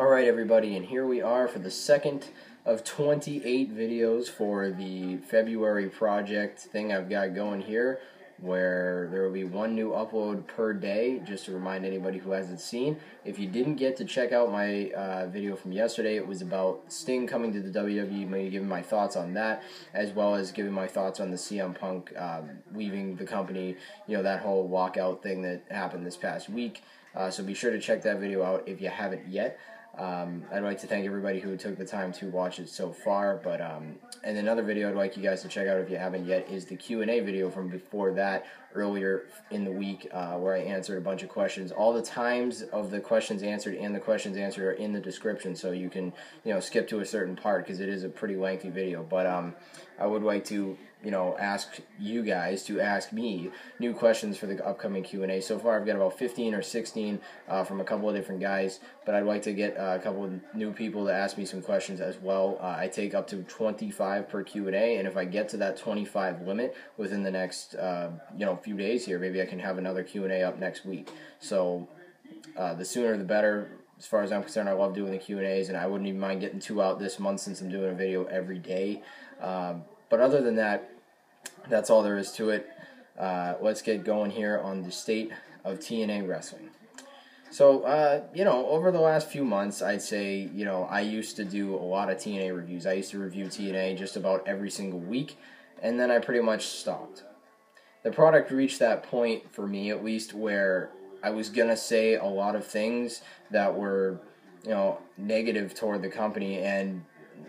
Alright everybody, and here we are for the second of 28 videos for the February project thing I've got going here, where there will be one new upload per day, just to remind anybody who hasn't seen. If you didn't get to check out my video from yesterday, it was about Sting coming to the WWE, maybe giving my thoughts on that, as well as giving my thoughts on the CM Punk leaving the company, you know, that whole walkout thing that happened this past week. So be sure to check that video out if you haven't yet. I'd like to thank everybody who took the time to watch it so far, but, and another video I'd like you guys to check out if you haven't yet is the Q&A video from before that, earlier in the week, where I answered a bunch of questions. All the times of the questions answered and the questions answered are in the description, so you can, you know, skip to a certain part, because it is a pretty lengthy video, but, I would like to, you know, ask you guys to ask me new questions for the upcoming Q&A. So far, I've got about 15 or 16 from a couple of different guys, but I'd like to get a couple of new people to ask me some questions as well. I take up to 25 per Q&A, and if I get to that 25 limit within the next, you know, few days here, maybe I can have another Q&A up next week. So the sooner the better. As far as I'm concerned, I love doing the Q&As, and I wouldn't even mind getting 2 out this month since I'm doing a video every day. But other than that, that's all there is to it. Let's get going here on the state of TNA wrestling. So, you know, over the last few months, I'd say, you know, I used to do a lot of TNA reviews. I used to review TNA just about every single week, and then I pretty much stopped. The product reached that point, for me at least, where I was going to say a lot of things that were, you know, negative toward the company, and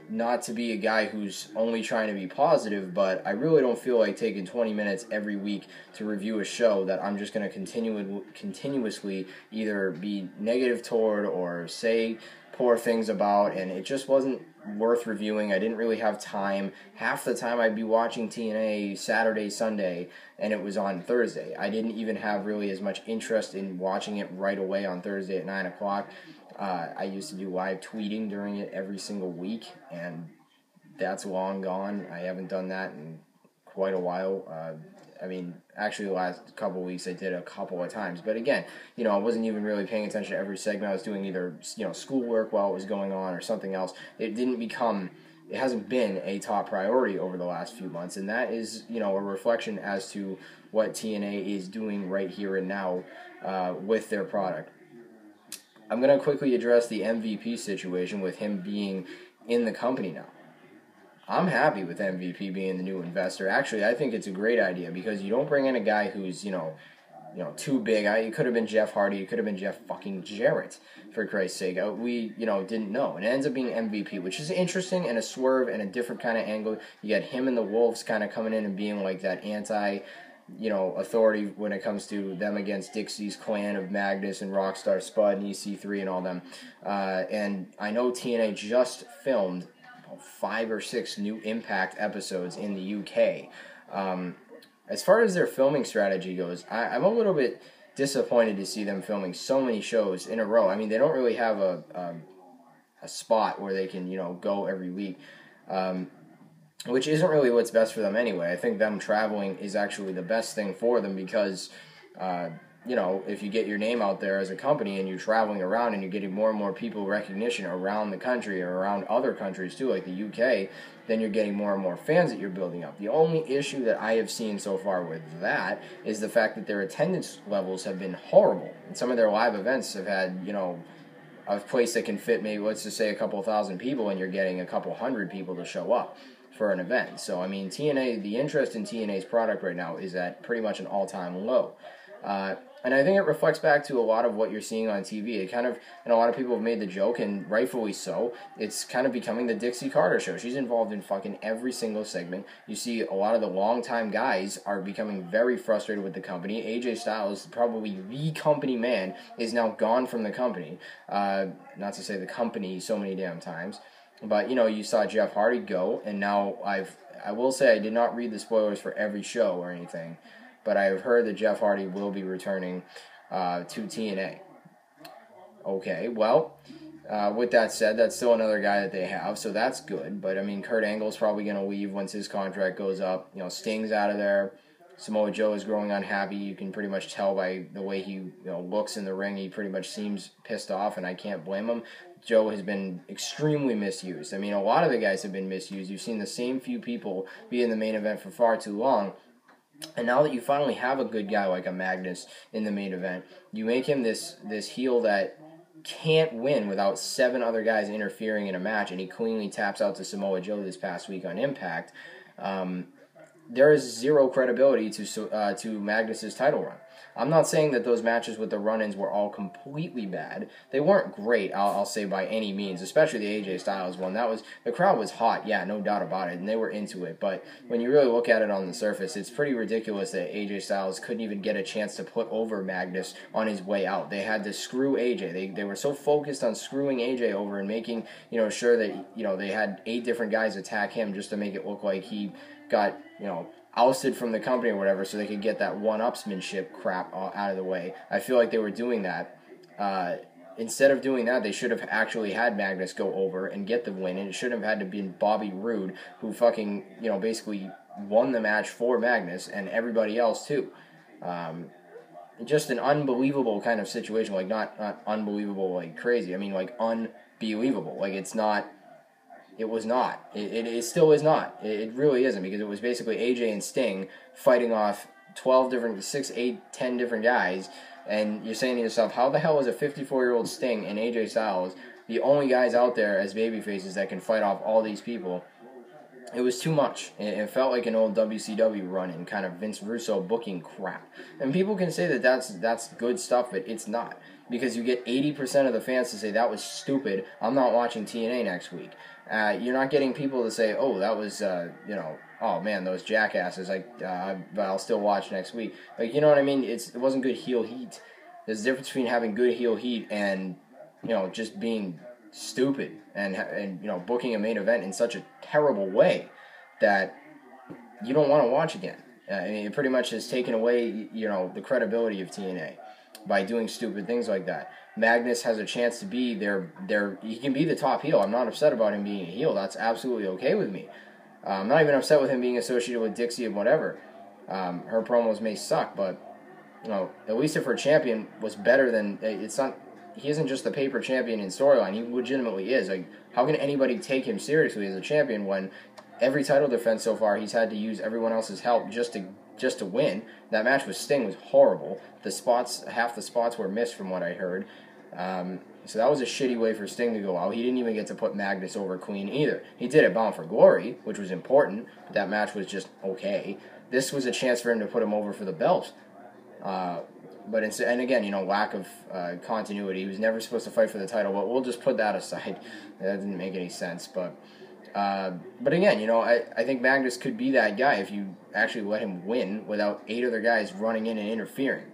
not to be a guy who's only trying to be positive, but I really don't feel like taking 20 minutes every week to review a show that I'm just going to continuously either be negative toward or say poor things about, and it just wasn't worth reviewing. I didn't really have time. Half the time I'd be watching TNA Saturday, Sunday, and it was on Thursday. I didn't even have really as much interest in watching it right away on Thursday at 9 o'clock. I used to do live tweeting during it every single week, and that's long gone. I haven't done that in quite a while. I mean, actually the last couple of weeks I did a couple of times, but again, you know, I wasn't even really paying attention to every segment. I was doing either, you know, schoolwork while it was going on or something else. It didn't become, it hasn't been a top priority over the last few months, and that is, you know, a reflection as to what TNA is doing right here and now with their product. I'm going to quickly address the MVP situation with him being in the company now. I'm happy with MVP being the new investor. Actually, I think it's a great idea, because you don't bring in a guy who's, you know, too big. It could have been Jeff Hardy. It could have been Jeff fucking Jarrett, for Christ's sake. We, you know, didn't know. And it ends up being MVP, which is interesting, and a swerve and a different kind of angle. You got him and the Wolves kind of coming in and being like that anti, you know, authority when it comes to them against Dixie's clan of Magnus and Rockstar Spud and EC3 and all them. And I know TNA just filmed 5 or 6 new Impact episodes in the UK. As far as their filming strategy goes, I'm a little bit disappointed to see them filming so many shows in a row. I mean, they don't really have a spot where they can, you know, go every week. Which isn't really what's best for them anyway. I think them traveling is actually the best thing for them, because, you know, if you get your name out there as a company and you're traveling around and you're getting more and more people recognition around the country or around other countries too, like the UK, then you're getting more and more fans that you're building up. The only issue that I have seen so far with that is the fact that their attendance levels have been horrible. And some of their live events have had, you know, a place that can fit maybe, let's just say, a couple thousand people, and you're getting a couple hundred people to show up for an event. So, I mean, TNA, the interest in TNA's product right now is at pretty much an all-time low. And I think it reflects back to a lot of what you're seeing on TV. It kind of, and a lot of people have made the joke, and rightfully so, it's kind of becoming the Dixie Carter show. She's involved in fucking every single segment. You see a lot of the longtime guys are becoming very frustrated with the company. AJ Styles, probably the company man, is now gone from the company. Not to say the company so many damn times. But, you know, you saw Jeff Hardy go, and now I will say I did not read the spoilers for every show or anything, but I have heard that Jeff Hardy will be returning to TNA. Okay, well, with that said, that's still another guy that they have, so that's good. But, I mean, Kurt Angle's probably going to leave once his contract goes up. You know, Sting's out of there. Samoa Joe is growing unhappy. You can pretty much tell by the way he looks in the ring. He pretty much seems pissed off, and I can't blame him. Joe has been extremely misused. I mean, a lot of the guys have been misused. You've seen the same few people be in the main event for far too long. And now that you finally have a good guy like a Magnus in the main event, you make him this heel that can't win without seven other guys interfering in a match, and he cleanly taps out to Samoa Joe this past week on Impact. There is zero credibility to Magnus's title run. I'm not saying that those matches with the run-ins were all completely bad. They weren't great, I'll say, by any means, especially the AJ Styles one. The crowd was hot, yeah, no doubt about it, and they were into it. But when you really look at it on the surface, it's pretty ridiculous that AJ Styles couldn't even get a chance to put over Magnus on his way out. They had to screw AJ. They were so focused on screwing AJ over and making sure that they had 8 different guys attack him just to make it look like he got ousted from the company or whatever, so they could get that one-upsmanship crap out of the way. I feel like they were doing that. Instead of doing that, they should have actually had Magnus go over and get the win, and it should have had to be Bobby Roode, who fucking, basically won the match for Magnus and everybody else too. Just an unbelievable kind of situation, like not unbelievable like crazy. I mean, like unbelievable. Like it's not... It was not. It still is not. It really isn't, because it was basically AJ and Sting fighting off 10 different guys, and you're saying to yourself, how the hell is a 54-year-old Sting and AJ Styles the only guys out there as babyfaces that can fight off all these people? It was too much. It felt like an old WCW run and kind of Vince Russo booking crap. And people can say that that's good stuff, but it's not. Because you get 80% of the fans to say, that was stupid, I'm not watching TNA next week. You're not getting people to say, oh, that was, oh, man, those jackasses, but I'll still watch next week. Like, you know what I mean? It wasn't good heel heat. There's a difference between having good heel heat and, just being stupid and booking a main event in such a terrible way that you don't want to watch again. I mean, it pretty much has taken away, the credibility of TNA by doing stupid things like that. Magnus has a chance to be their he can be the top heel. I'm not upset about him being a heel. That's absolutely okay with me. I'm not even upset with him being associated with Dixie and whatever. Her promos may suck, but at least if her champion was better than it's not. He isn't just the paper champion in storyline. He legitimately is. Like, how can anybody take him seriously as a champion when every title defense so far he's had to use everyone else's help just to win? That match with Sting was horrible. Half the spots were missed from what I heard. So that was a shitty way for Sting to go out. He didn't even get to put Magnus over clean either. He did at Bound for Glory, which was important, but that match was just okay. This was a chance for him to put him over for the belt. But again, lack of continuity. He was never supposed to fight for the title, but we'll just put that aside. That didn't make any sense. But again, I think Magnus could be that guy if you actually let him win without 8 other guys running in and interfering.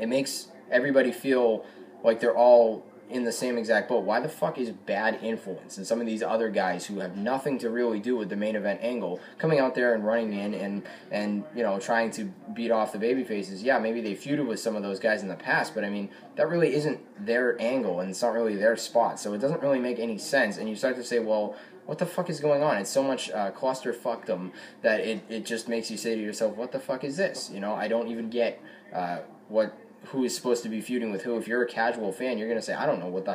It makes everybody feel like they're all in the same exact boat. Why the fuck is Bad Influence and some of these other guys who have nothing to really do with the main event angle coming out there and running in and trying to beat off the babyfaces? Yeah, maybe they feuded with some of those guys in the past, but I mean, that really isn't their angle and it's not really their spot, so it doesn't really make any sense. And you start to say, well, what the fuck is going on? It's so much clusterfuckdom that it just makes you say to yourself, what the fuck is this? I don't even get who is supposed to be feuding with who. If you're a casual fan, you're going to say, I don't know what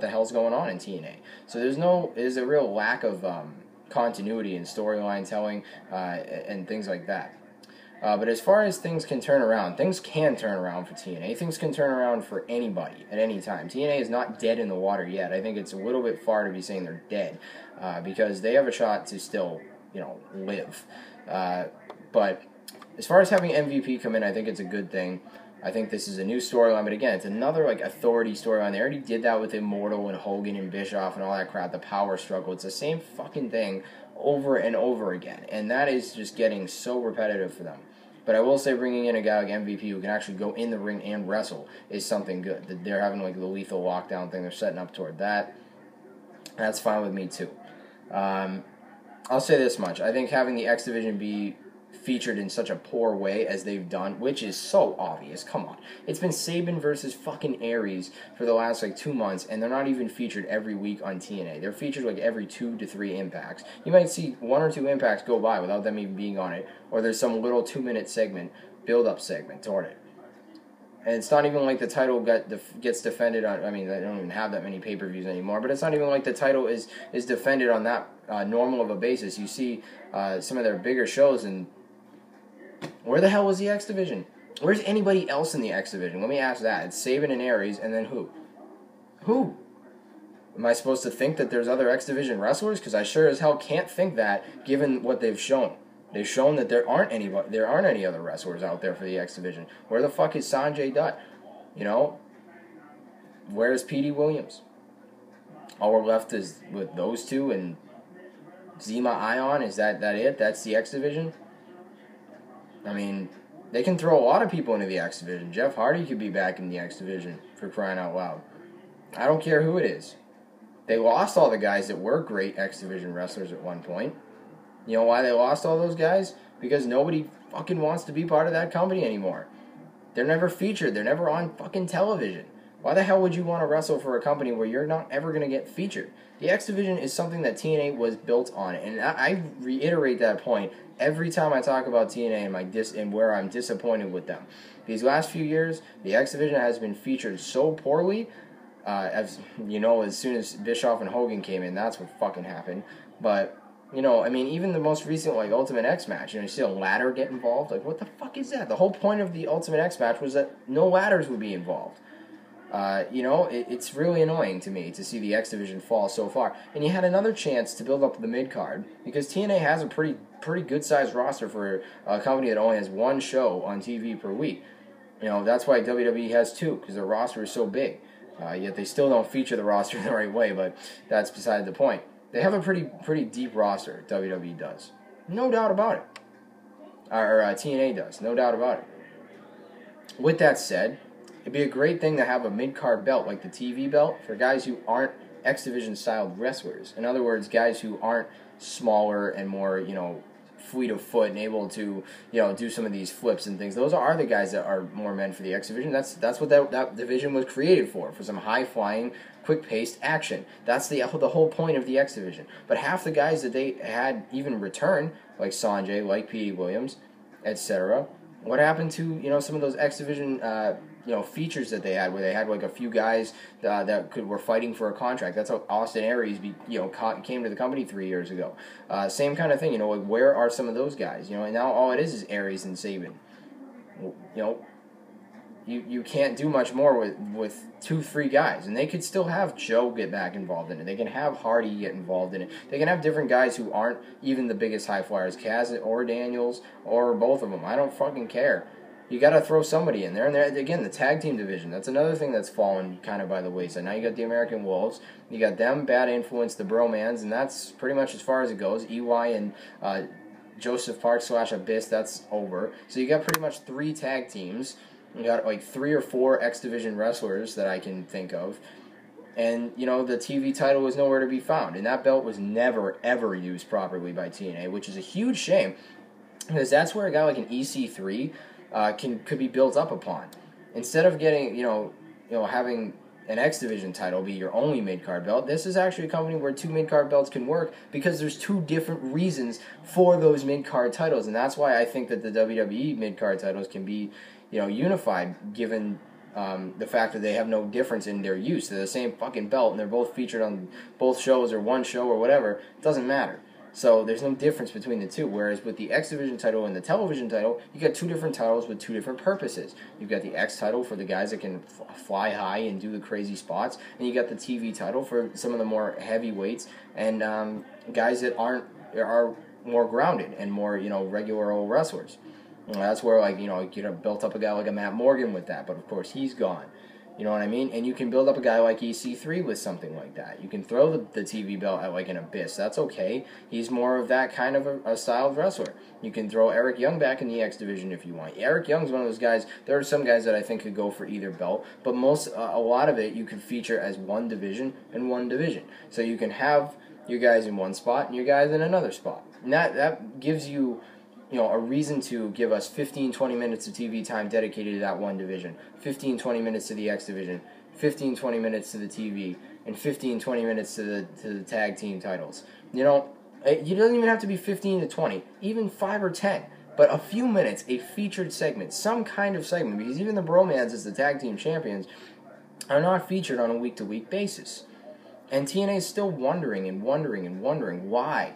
the hell's going on in TNA. So there's a real lack of continuity in storyline telling and things like that. But as far as things can turn around for TNA. Things can turn around for anybody at any time. TNA is not dead in the water yet. I think it's a little bit far to be saying they're dead because they have a shot to still, live. But as far as having MVP come in, I think it's a good thing. I think this is a new storyline, but again, it's another, authority storyline. They already did that with Immortal and Hogan and Bischoff and all that crap, the power struggle. It's the same fucking thing over and over again, and that is just getting so repetitive for them. But I will say bringing in a guy like MVP who can actually go in the ring and wrestle is something good. They're having, the lethal lockdown thing. They're setting up toward that. That's fine with me, too. I'll say this much. I think having the X Division be featured in such a poor way as they've done, which is so obvious. Come on. It's been Sabin versus fucking Aries for the last, 2 months, and they're not even featured every week on TNA. They're featured, every 2 to 3 Impacts. You might see 1 or 2 Impacts go by without them even being on it, or there's some little 2-minute segment, build-up segment toward it. And it's not even like the title gets defended on... I mean, they don't even have that many pay-per-views anymore, but it's not even like the title is defended on that normal of a basis. You see some of their bigger shows, and where the hell was the X Division? Where's anybody else in the X Division? Let me ask that. It's Sabin and Aries, and then who? Who? Am I supposed to think that there's other X Division wrestlers? Because I sure as hell can't think that, given what they've shown. They've shown that there aren't any other wrestlers out there for the X Division. Where the fuck is Sanjay Dutt? You know? Where is Petey Williams? All we're left is with those two and Zima Ion. Is that it? That's the X Division? I mean, they can throw a lot of people into the X Division. Jeff Hardy could be back in the X Division, for crying out loud. I don't care who it is. They lost all the guys that were great X Division wrestlers at one point. You know why they lost all those guys? Because nobody fucking wants to be part of that company anymore. They're never featured. They're never on fucking television. Why the hell would you want to wrestle for a company where you're not ever going to get featured? The X Division is something that TNA was built on. And I reiterate that point every time I talk about TNA and where I'm disappointed with them. These last few years, the X Division has been featured so poorly. As soon as Bischoff and Hogan came in, that's what fucking happened. But... even the most recent, Ultimate X match, you see a ladder get involved? What the fuck is that? The whole point of the Ultimate X match was that no ladders would be involved. It's really annoying to me to see the X Division fall so far. And you had another chance to build up the mid-card, because TNA has a pretty good-sized roster for a company that only has one show on TV per week. That's why WWE has two, because their roster is so big. Yet they still don't feature the roster in the right way, but that's beside the point. They have a pretty deep roster, WWE does. No doubt about it. Or TNA does, no doubt about it. With that said, it'd be a great thing to have a mid-card belt, like the TV belt, for guys who aren't X Division-style wrestlers. In other words, guys who aren't smaller and more, fleet of foot and able to, do some of these flips and things. Those are the guys that are more meant for the X Division. That's what that division was created for some high-flying, quick-paced action. That's the whole point of the X Division. But half the guys that they had even return, like Sanjay, like Petey Williams, etc., what happened to, some of those X Division, features that they had, where they had, a few guys that were fighting for a contract? That's how Austin Aries, came to the company 3 years ago. Same kind of thing, where are some of those guys? And now all it is Aries and Sabin. You can't do much more with 2-3 guys. And they could still have Joe get back involved in it. They can have Hardy get involved in it. They can have different guys who aren't even the biggest high flyers, Kaz or Daniels or both of them. I don't fucking care. You got to throw somebody in there. And there, again, the tag team division, that's another thing that's fallen kind of by the wayside. Now you got the American Wolves. You got them, Bad Influence, the Bromans, and that's pretty much as far as it goes. EY and Joseph Park / Abyss, that's over. So you got pretty much 3 tag teams. You got 3 or 4 X Division wrestlers that I can think of. And, the TV title was nowhere to be found. And that belt was never, ever used properly by TNA, which is a huge shame. Because that's where a guy like an EC3 could be built up upon. Instead of getting, having an X Division title be your only mid-card belt, this is actually a company where 2 mid-card belts can work, because there's 2 different reasons for those mid-card titles. And that's why I think that the WWE mid-card titles can be... unified, given the fact that they have no difference in their use. They're the same fucking belt, and they're both featured on both shows or one show or whatever. It doesn't matter. So there's no difference between the two, whereas with the X Division title and the television title, you got 2 different titles with 2 different purposes. You've got the X title for the guys that can fly high and do the crazy spots, and you got the TV title for some of the more heavyweights and guys that are more grounded and more, regular old wrestlers. That's where, you could have built up a guy like a Matt Morgan with that, but of course he's gone. You know what I mean? And you can build up a guy like EC3 with something like that. You can throw the TV belt at an Abyss. That's okay. He's more of that kind of a styled wrestler. You can throw Eric Young back in the X Division if you want. Eric Young's one of those guys. There are some guys that I think could go for either belt, but a lot of it you could feature as one division and one division. So you can have your guys in one spot and your guys in another spot. And that gives you... you know, a reason to give us 15, 20 minutes of TV time dedicated to that one division, 15, 20 minutes to the X Division, 15, 20 minutes to the TV, and 15, 20 minutes to the tag team titles. You know, it doesn't even have to be 15 to 20, even 5 or 10, but a few minutes, a featured segment, some kind of segment, because even the Bromans as the tag team champions are not featured on a week-to-week basis. And TNA is still wondering why,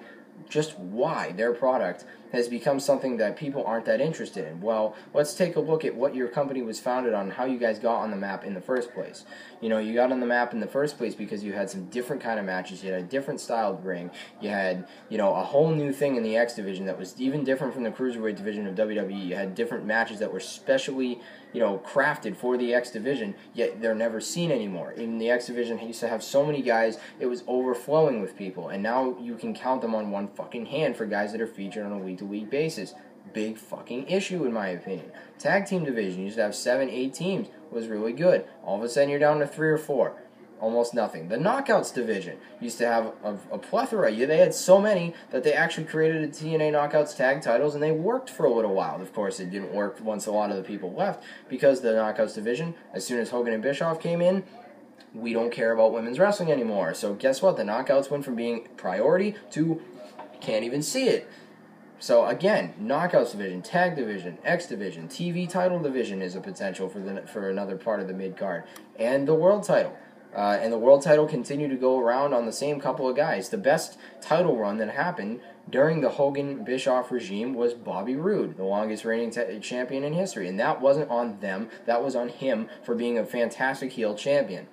just why their product has become something that people aren't that interested in. Well, let's take a look at what your company was founded on and how you guys got on the map in the first place. You know, you got on the map in the first place because you had some different kind of matches, you had a different styled ring, you had, you know, a whole new thing in the X Division that was even different from the Cruiserweight Division of WWE. You had different matches that were specially, you know, crafted for the X Division, yet they're never seen anymore. In the X Division, he used to have so many guys, it was overflowing with people, and now you can count them on one fucking hand for guys that are featured on a week-to-week basis. Big fucking issue, in my opinion. Tag team division, you used to have 7, 8 teams, was really good. All of a sudden, you're down to 3 or 4. Almost nothing. The knockouts division used to have a plethora. They had so many that they actually created a TNA knockouts tag titles, and they worked for a little while. Of course, it didn't work once a lot of the people left, because the knockouts division, as soon as Hogan and Bischoff came in, we don't care about women's wrestling anymore. So guess what? The knockouts went from being priority to can't even see it. So again, knockouts division, tag division, X division, TV title division is a potential for another part of the mid card, and the world title. And the world title continued to go around on the same couple of guys. The best title run that happened during the Hogan-Bischoff regime was Bobby Roode, the longest reigning champion in history. And that wasn't on them. That was on him for being a fantastic heel champion.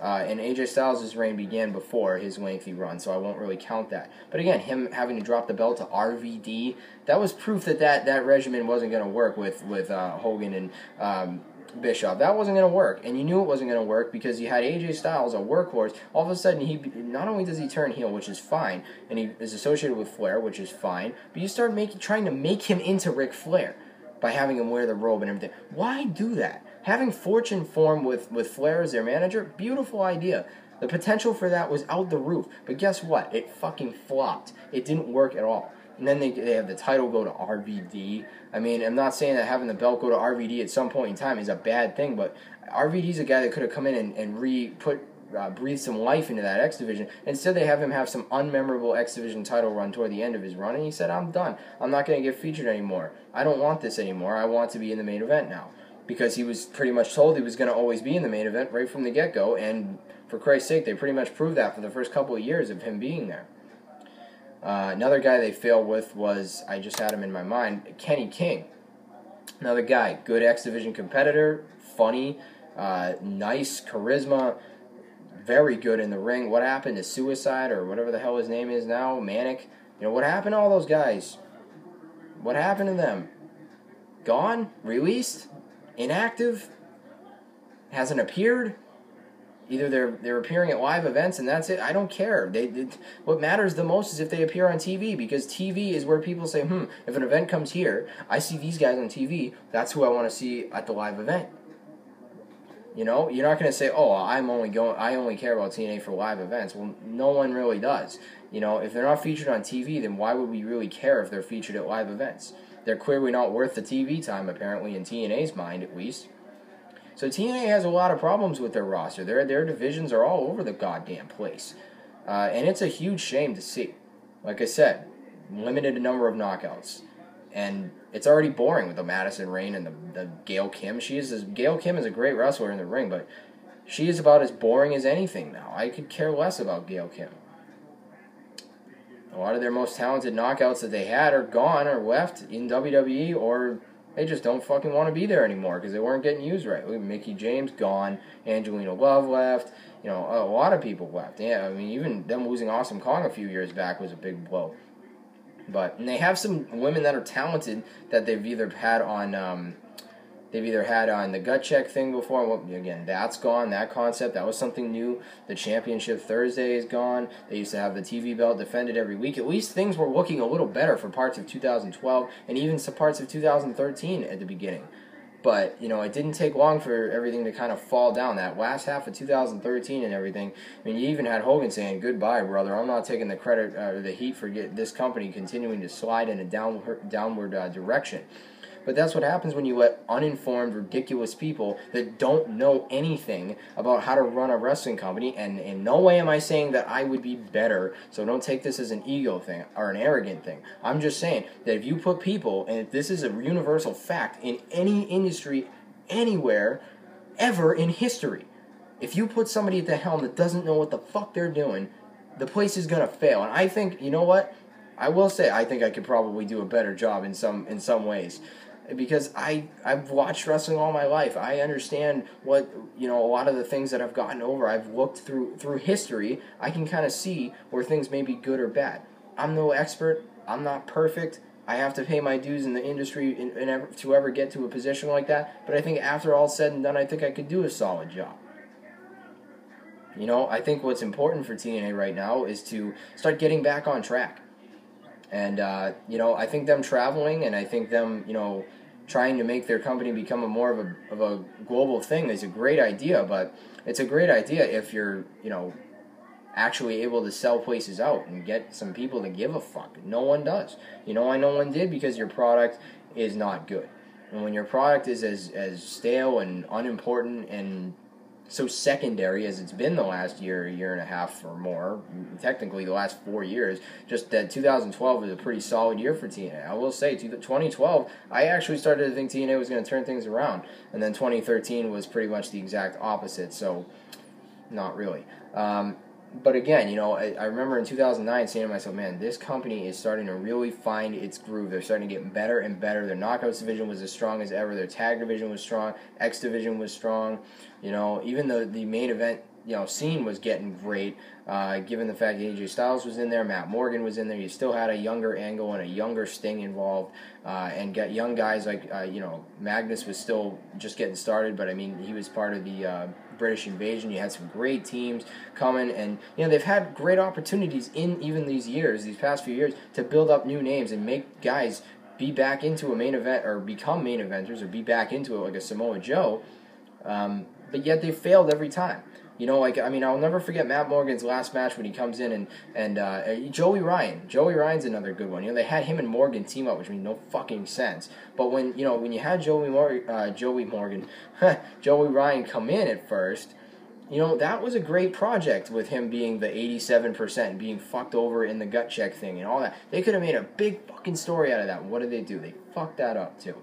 And AJ Styles' reign began before his lengthy run, so I won't really count that. But again, him having to drop the belt to RVD, that was proof that regimen wasn't going to work with Hogan and Bischoff. That wasn't going to work, and you knew it wasn't going to work because you had AJ Styles, a workhorse. All of a sudden, he not only does he turn heel, which is fine, and he is associated with Flair, which is fine, but you start trying to make him into Ric Flair by having him wear the robe and everything. Why do that? Having Fortune form with Flair as their manager, beautiful idea. The potential for that was out the roof, but guess what? It fucking flopped. It didn't work at all. And then they have the title go to RVD. I mean, I'm not saying that having the belt go to RVD at some point in time is a bad thing, but RVD's a guy that could have come in and breathe some life into that X Division. Instead, they have him have some unmemorable X Division title run toward the end of his run, and he said, I'm done. I'm not going to get featured anymore. I don't want this anymore. I want to be in the main event now. Because he was pretty much told he was going to always be in the main event right from the get-go, and for Christ's sake, they pretty much proved that for the first couple of years of him being there. Another guy they failed with was, I just had him in my mind, Kenny King. Another guy, good X Division competitor, funny, nice, charisma, very good in the ring. What happened to Suicide, or whatever the hell his name is now, Manic? You know, what happened to all those guys? What happened to them? Gone? Released? Inactive? Hasn't appeared? Either they're appearing at live events and that's it. I don't care. What matters the most is if they appear on TV, because TV is where people say, if an event comes here, I see these guys on TV, that's who I want to see at the live event. You know, you're not going to say, oh, I only care about TNA for live events. Well, no one really does. You know, if they're not featured on TV, then why would we really care if they're featured at live events? They're clearly not worth the TV time, apparently, in TNA's mind, at least. So TNA has a lot of problems with their roster. Their divisions are all over the goddamn place. And it's a huge shame to see. Like I said, limited number of knockouts. And it's already boring with the Madison Rain and the Gail Kim. Gail Kim is a great wrestler in the ring, but she is about as boring as anything now. I could care less about Gail Kim. A lot of their most talented knockouts that they had are gone or left in WWE, or they just don't fucking want to be there anymore because they weren't getting used right. Mickey James gone, Angelina Love left, you know, a lot of people left. Yeah, I mean, even them losing Awesome Kong a few years back was a big blow. And they have some women that are talented that they've either had on the gut check thing before. Well, again, that's gone, that concept. That was something new. The Championship Thursday is gone. They used to have the TV belt defended every week. At least things were looking a little better for parts of 2012 and even some parts of 2013 at the beginning. But, you know, it didn't take long for everything to kind of fall down. That last half of 2013 and everything, I mean, you even had Hogan saying, goodbye, brother. I'm not taking the credit or the heat for this company continuing to slide in a downward direction. But that's what happens when you let uninformed, ridiculous people that don't know anything about how to run a wrestling company, and in no way am I saying that I would be better, so don't take this as an ego thing or an arrogant thing. I'm just saying that if you put people, and if this is a universal fact in any industry, anywhere, ever in history, if you put somebody at the helm that doesn't know what the fuck they're doing, the place is going to fail. And I think, you know what? I will say I think I could probably do a better job in some ways. Because I've watched wrestling all my life. I understand what, you know, a lot of the things that I've gotten over. I've looked through history. I can kind of see where things may be good or bad. I'm no expert. I'm not perfect. I have to pay my dues in the industry to ever get to a position like that. But I think after all said and done, I think I could do a solid job. You know, I think what's important for TNA right now is to start getting back on track. And, you know, I think them traveling and I think them, you know, trying to make their company become more of a global thing is a great idea, but it's a great idea if you're, you know, actually able to sell places out and get some people to give a fuck. No one does. You know why no one did? Because your product is not good. And when your product is as stale and unimportant and so secondary as it's been the last year and a half or more, technically the last 4 years, just that 2012 was a pretty solid year for TNA. I will say, 2012, I actually started to think TNA was going to turn things around, and then 2013 was pretty much the exact opposite, so not really. But again, you know, I remember in 2009 saying to myself, man, this company is starting to really find its groove. They're starting to get better and better. Their Knockouts division was as strong as ever. Their Tag division was strong. X division was strong. You know, even though the main event, you know, scene was getting great, given the fact that AJ Styles was in there, Matt Morgan was in there, you still had a younger angle and a younger Sting involved, and got young guys like, you know, Magnus was still just getting started, but I mean, he was part of the British Invasion. You had some great teams coming, and, you know, they've had great opportunities in even these past few years, to build up new names and make guys be back into a main event, or become main eventers, or be back into it like a Samoa Joe, but yet they failed every time. You know, like, I mean, I'll never forget Matt Morgan's last match when he comes in and Joey Ryan. Joey Ryan's another good one. You know, they had him and Morgan team up, which made no fucking sense. But when, you know, when you had Joey Ryan come in at first, you know, that was a great project with him being the 87%, being fucked over in the gut check thing and all that. They could have made a big fucking story out of that. What did they do? They fucked that up, too.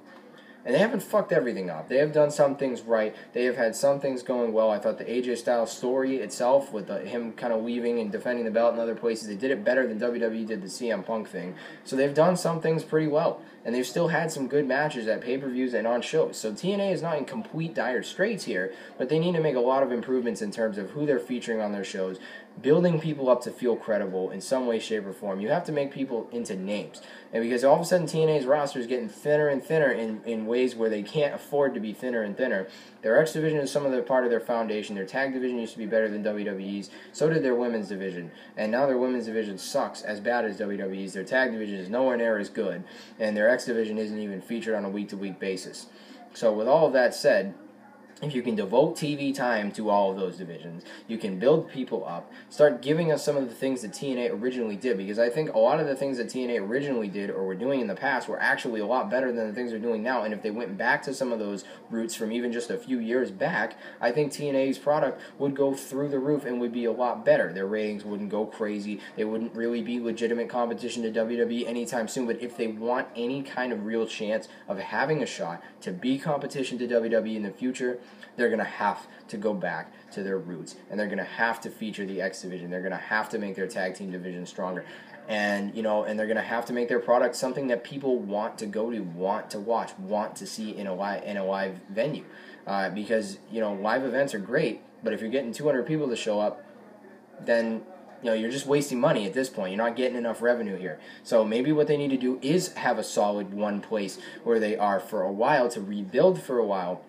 And they haven't fucked everything up. They have done some things right. They have had some things going well. I thought the AJ Styles story itself, with him kind of leaving and defending the belt in other places, they did it better than WWE did the CM Punk thing. So they've done some things pretty well. And they've still had some good matches at pay-per-views and on shows. So TNA is not in complete dire straits here, but they need to make a lot of improvements in terms of who they're featuring on their shows, building people up to feel credible in some way, shape, or form. You have to make people into names. And because all of a sudden TNA's roster is getting thinner and thinner in ways where they can't afford to be thinner and thinner. Their X division is part of their foundation. Their Tag division used to be better than WWE's. So did their Women's division. And now their Women's division sucks as bad as WWE's. Their Tag division is nowhere near as good. And their X division isn't even featured on a week-to-week basis. So with all of that said, if you can devote TV time to all of those divisions, you can build people up, start giving us some of the things that TNA originally did, because I think a lot of the things that TNA originally did or were doing in the past were actually a lot better than the things they're doing now, and if they went back to some of those roots from even just a few years back, I think TNA's product would go through the roof and would be a lot better. Their ratings wouldn't go crazy, they wouldn't really be legitimate competition to WWE anytime soon, but if they want any kind of real chance of having a shot to be competition to WWE in the future, they're going to have to go back to their roots, and they're going to have to feature the X division. They're going to have to make their tag team division stronger, and, you know, and they're going to have to make their product something that people want to go to, want to watch, want to see in a live venue, because, you know, live events are great, but if you're getting 200 people to show up, then, you know, you're just wasting money at this point. You're not getting enough revenue here. So maybe what they need to do is have a solid one place where they are for a while, to rebuild for a while,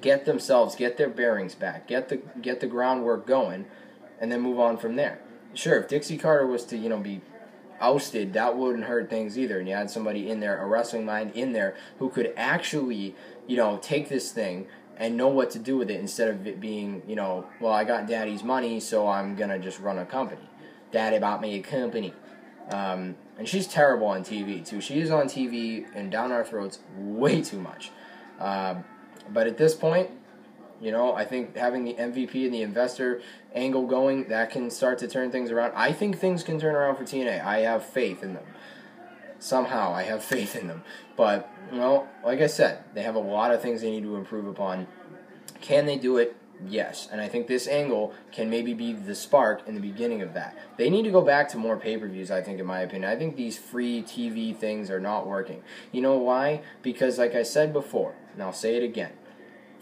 get themselves, get their bearings back, get the groundwork going, and then move on from there. Sure, if Dixie Carter was to, you know, be ousted, that wouldn't hurt things either. And you had somebody in there, a wrestling mind in there, who could actually, you know, take this thing and know what to do with it instead of it being, you know, well, I got daddy's money, so I'm going to just run a company. Daddy bought me a company. And she's terrible on TV, too. She is on TV and down our throats way too much. But at this point, you know, I think having the MVP and the investor angle going, that can start to turn things around. I think things can turn around for TNA. I have faith in them. Somehow, I have faith in them. But, you know, like I said, they have a lot of things they need to improve upon. Can they do it? Yes. And I think this angle can maybe be the spark in the beginning of that. They need to go back to more pay-per-views, I think, in my opinion. I think these free TV things are not working. You know why? Because, like I said before, and I'll say it again,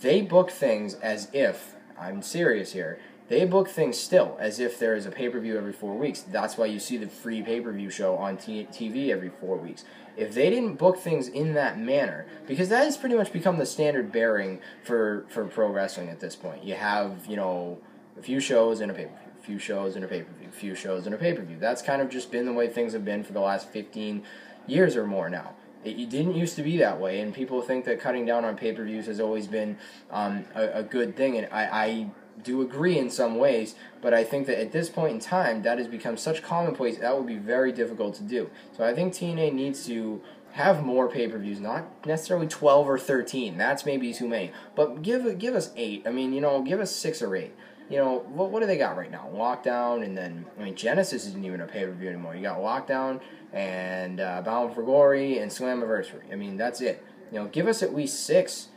they book things as if, I'm serious here, they book things still as if there is a pay-per-view every 4 weeks. That's why you see the free pay-per-view show on TV every 4 weeks. If they didn't book things in that manner, because that has pretty much become the standard bearing for pro wrestling at this point. You have, you know, a few shows and a pay-per-view, a few shows and a pay-per-view, a few shows and a pay-per-view. That's kind of just been the way things have been for the last 15 years or more now. It didn't used to be that way, and people think that cutting down on pay-per-views has always been a good thing, and I do agree in some ways, but I think that at this point in time, that has become such commonplace, that would be very difficult to do. So I think TNA needs to have more pay-per-views, not necessarily 12 or 13, that's maybe too many, but give us 8, I mean, you know, give us 6 or 8. You know, what do they got right now? Lockdown, and then, I mean, Genesis isn't even a pay-per-view anymore. You got Lockdown, and Bound for Glory, and Slammiversary. I mean, that's it. You know, give us at least 6.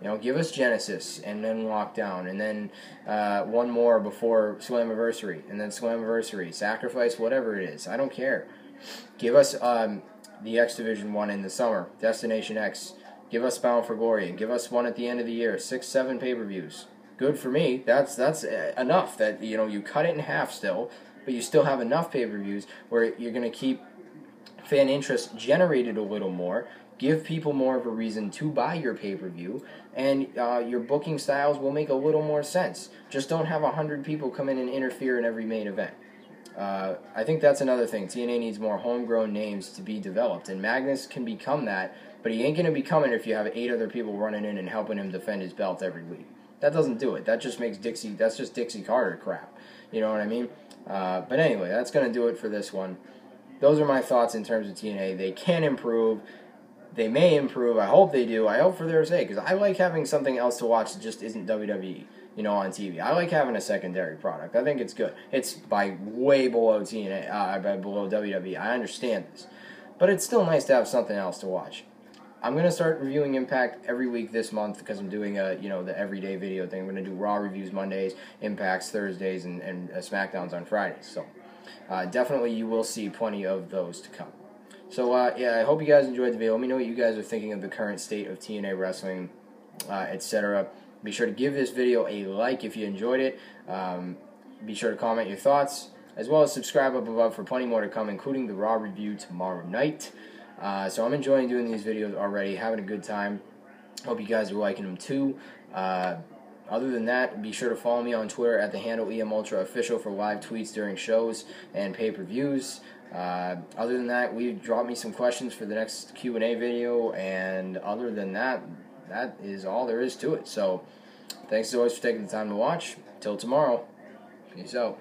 You know, give us Genesis, and then Lockdown, and then one more before Slammiversary, and then Slammiversary, Sacrifice, whatever it is. I don't care. Give us the X Division one in the summer, Destination X. Give us Bound for Glory, and give us one at the end of the year. 6, 7 pay-per-views. Good for me. That's enough. That, you know, you cut it in half still, but you still have enough pay-per-views where you're going to keep fan interest generated a little more, give people more of a reason to buy your pay-per-view, and your booking styles will make a little more sense. Just don't have 100 people come in and interfere in every main event. I think that's another thing. TNA needs more homegrown names to be developed, and Magnus can become that, but he ain't going to become it if you have 8 other people running in and helping him defend his belt every week. That doesn't do it. That just makes that's just Dixie Carter crap. You know what I mean? But anyway, that's going to do it for this one. Those are my thoughts in terms of TNA. They can improve. They may improve. I hope they do. I hope for their sake, because I like having something else to watch that just isn't WWE, you know, on TV. I like having a secondary product. I think it's good. It's by way below TNA, below WWE. I understand this. But it's still nice to have something else to watch. I'm going to start reviewing Impact every week this month because I'm doing the everyday video thing. I'm going to do Raw reviews Mondays, Impacts Thursdays, and SmackDowns on Fridays. So definitely you will see plenty of those to come. So yeah, I hope you guys enjoyed the video. Let me know what you guys are thinking of the current state of TNA wrestling, etc. Be sure to give this video a like if you enjoyed it. Be sure to comment your thoughts, as well as subscribe up above for plenty more to come, including the Raw review tomorrow night. So I'm enjoying doing these videos already, having a good time. Hope you guys are liking them too. Other than that, be sure to follow me on Twitter at the handle EMUltraOfficial for live tweets during shows and pay-per-views. Other than that, drop me some questions for the next Q&A video, and other than that, that is all there is to it. So thanks as always for taking the time to watch. Till tomorrow, peace out.